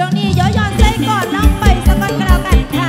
ช่วงนี้ย้อนย้อนเส้นก่อนน้องไปสะกดกระดาษกันค่ะ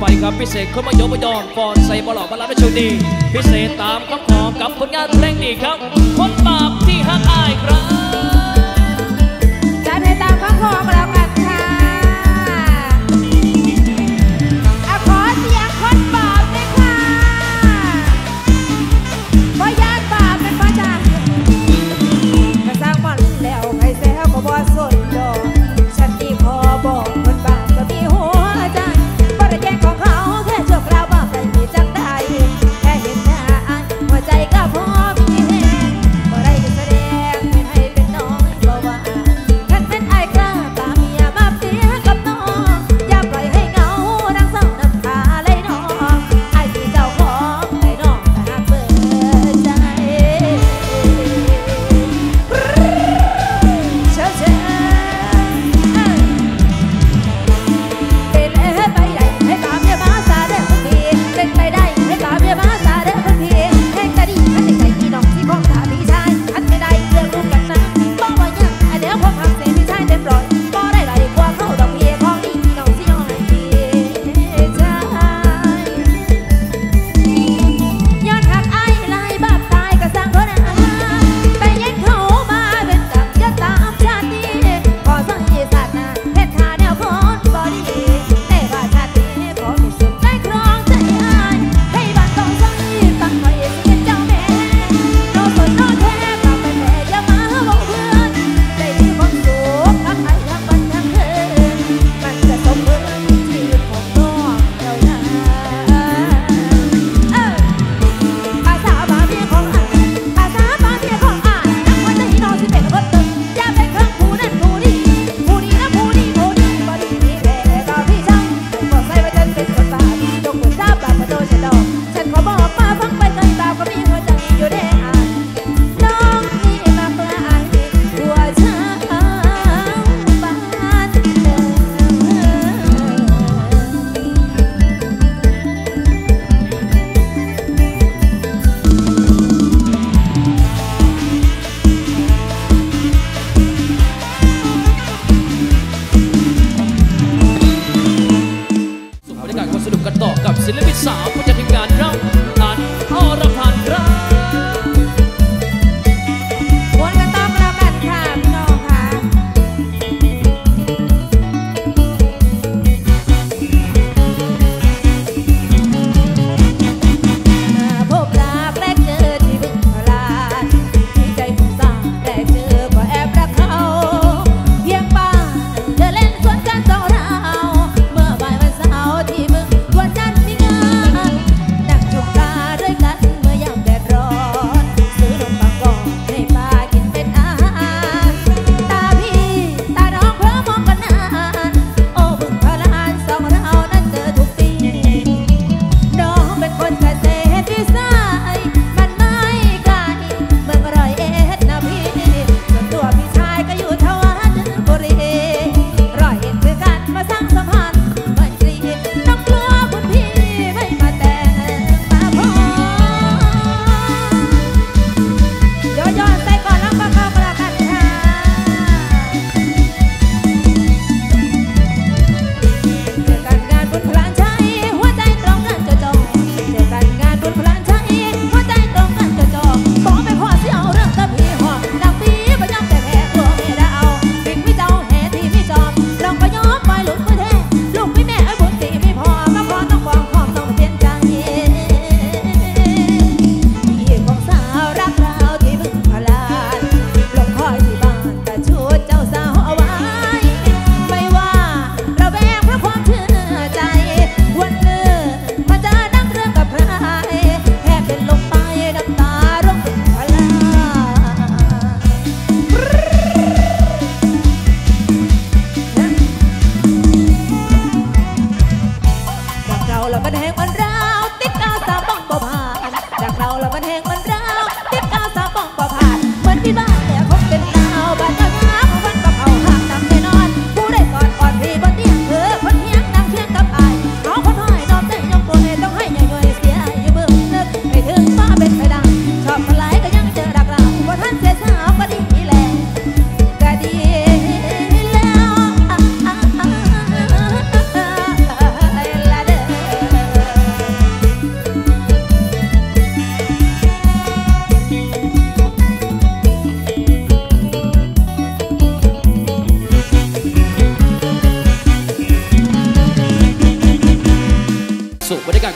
ไปกับพิเศษขึ้นมายกมาย้อนฟอนใส่บอลหลอกมาลับในช่วงนี้พิเศษตามคำขอกับผลงานเพลงนี้ครับคนบาปที่หักอายครับจัดให้ตามคำขอมาแล้วกันค่ะขอเสียงคนบาปเลยค่ะเพราะยากบาปเป็นพระจันทร์กระซังมันแล้วใครแซวก็บ่สนดอกฉันที่พอบอกคนบาปก็มีหัวใจเพราะแย่งของเขาแค่ชั่วคราวบาปแต่มีจังได้แค่เห็นหน้าอันหัวใจก็พอ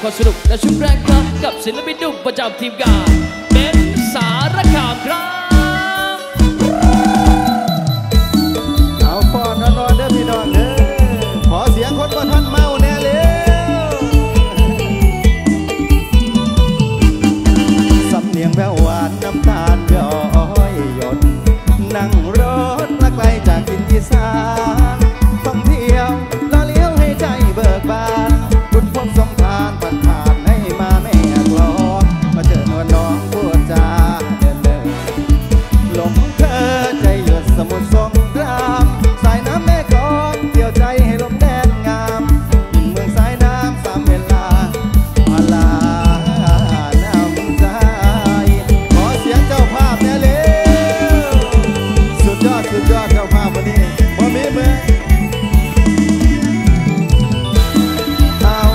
ความสนุกและชุดแรกครับกับศิลปินดุประจำทีมงานเบนสารคามครับเอาฟอนนอนเด้อพี่น้องเด้อขอเสียงคนบนท่อนเมาแน่เลยสำเนียงแววหวานน้ำตาลย้อยหยดนั่งรถมาไกลจากทินอีสานต้องเที่ยวล้อเลี้ยวให้ใจเบิกบานบุญพบสมทานผ่านผ่านให้มาแม่กลอนมาเจอหน้องพูดจาเดินเดินหลงเธอใจหยดสมุทรสงครามสายน้ำแม่กลอนเกี่ยวใจให้ลมแดดงามบินเมืองสายน้ำสามเวลามาลาน้ำใจขอเสียงเจ้าภาพแน่เร็วสุดยอดสุดยอดเจ้าภาพวันนี้บ่มีเมื่อห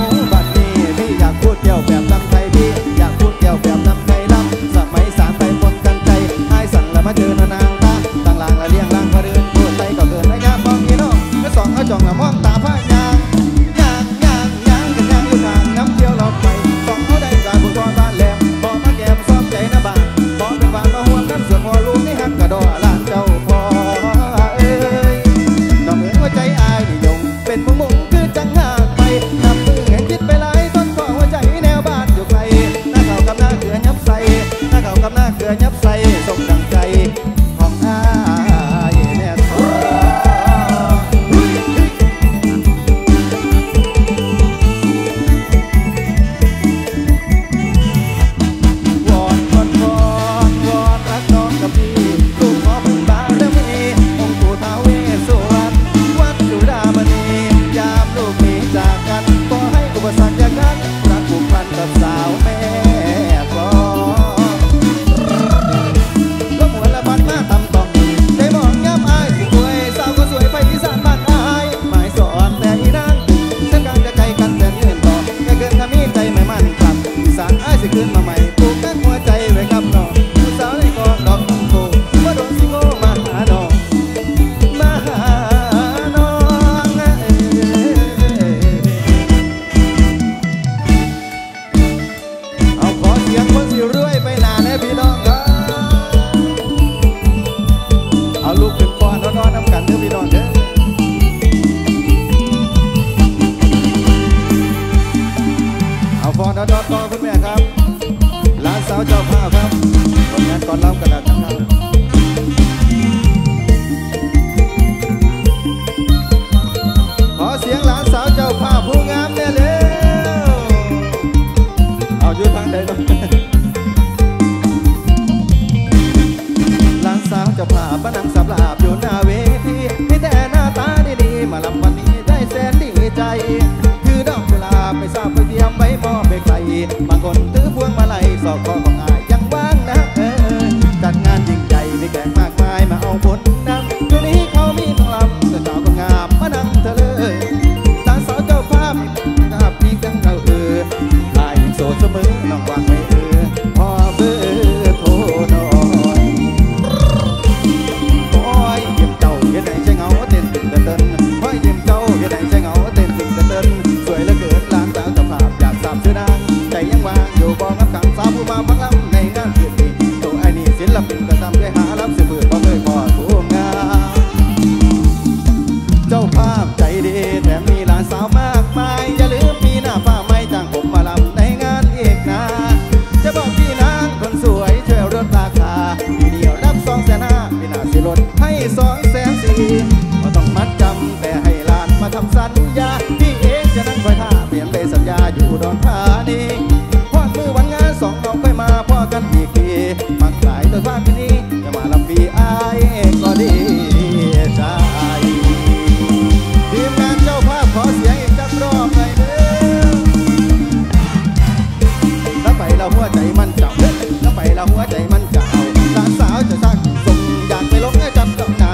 ัวใจมันจะเอาหลานสาวจะซักส่งอยากไปลงให้จำต้องหนา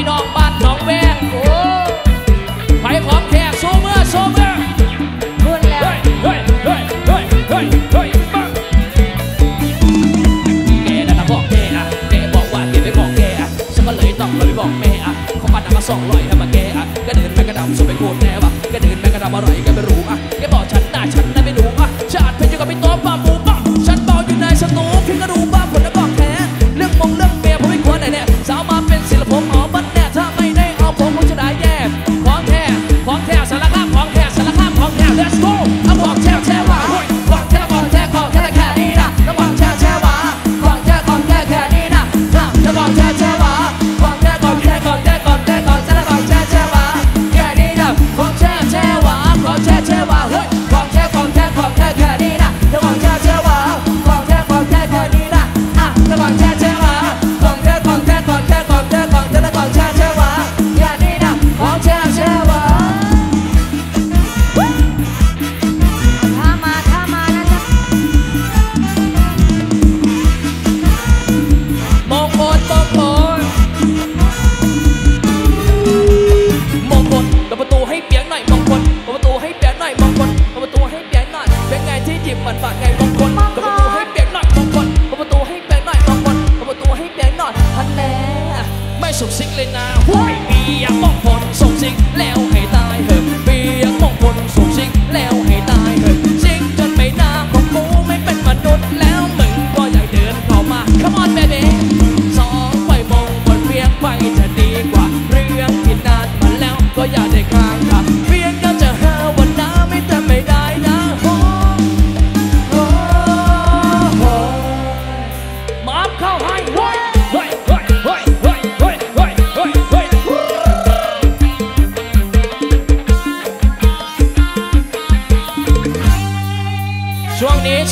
พี่น้องบ้านหนองแวงโอ้ไผ่ของแขกโซเมอร์โซเมอร์รุ่นแล้วเฮ้ยเฮ้ยเฮ้ยเฮ้ยเฮ้ยปังแกน่ะบอกแม่อะแกบอกว่าแกไม่บอกแกอะฉันก็เลยต้องเลยบอกแม่อะเขาปั้นมา200ทำมาแกอะก็เดินไปกระดำสุดไปโคตรแน่วะก็เดินไปกระดำอะไรก็ไม่รู้อะแกบอกฉันด่าฉันน่ะไม่รู้อะชาติเพชรกับพี่ต้อมป้าปูป้าฉันเบาอยู่ในสตูพี่ก็รู้ป้าผมน่ะบอกแท้เรื่องมงเรื่องเมียผมไม่ควรไหนเนี่ยสาวมาเป็นศิลป์ผมอ๋อบัดแน่ถ้าไม่ได้เอาผมจะได้แย่ของแท้ของแท้สารคามของแท้สารคามของแท้ Let's go เอาของแท้แท้ว่าของแท้ของแท้ของแท้แค่นี้นะแล้วของแท้แท้ว่าของแท้ของแท้แค่นี้นะแล้วของแท้แท้ว่าของแท้ของแท้ของแท้ของแท้ของแท้แล้วของแท้แท้ว่าแค่นี้นะของแท้แท้ว่าของแท้แท้ว่าเฮ้ยของแท้ของแท้ของแท้แค่นี้นะแล้วของแท้แท้ว่าของแท้ของแท้แค่นี้นะแล้วของแท้แท้ว่า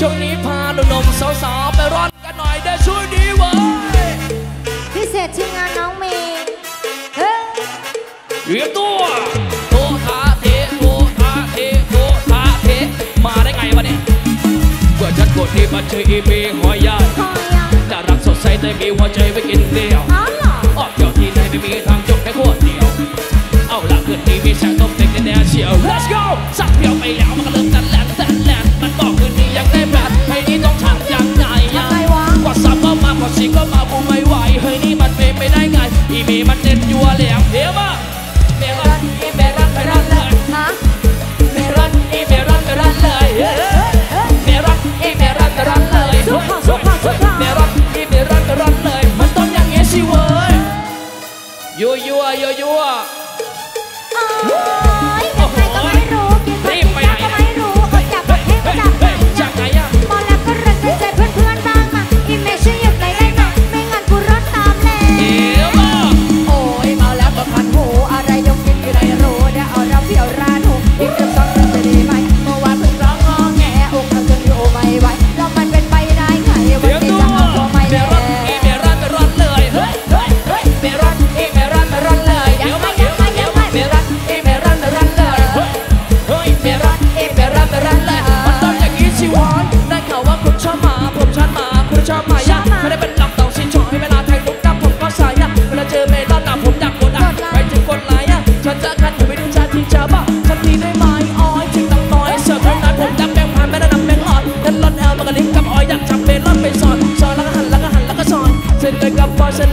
ช่วงนี้พาหนุ่มๆสาวๆไปร้อนกันหน่อยได้ช่วยดีเว้ยพิเศษชื่องานน้องเมย์เฮ้ยเหลือตัวโททาเทโททาเทโททาเทมาได้ไงวะเนี่ยเกิดฉันกดที่บัญชีอีพีหอยยาจะรักสดใสแต่มีหัวใจไปกินเดียวออกเที่ยวที่ไหนไม่มีทางจบแค่ขวดเดียวเอาละเกิดที่มีแสงต้มเต็มแน่เชียว Let's go สักเดียวไปแล้วมันก็เริ่มตันแล้วสิ่งก็มาบุ้มไม่ไหวเฮ้ยนี่มันเป็นไม่ได้ไงอีเมมันเด็ดยัวแหลมเดี๋ยวมาเมรันอีเมรันไปรันเลยนะเมรันอีเมรันไปรันเลยเมรันอีเมรันไปรันเลยเมรันอีเมรันไปรันเลยมันต้องอย่างงี้สิเว้ยยัว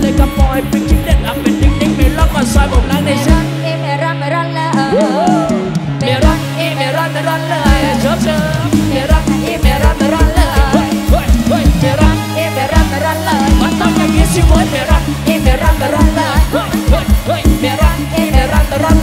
Hey, Meran, Meran, Meran.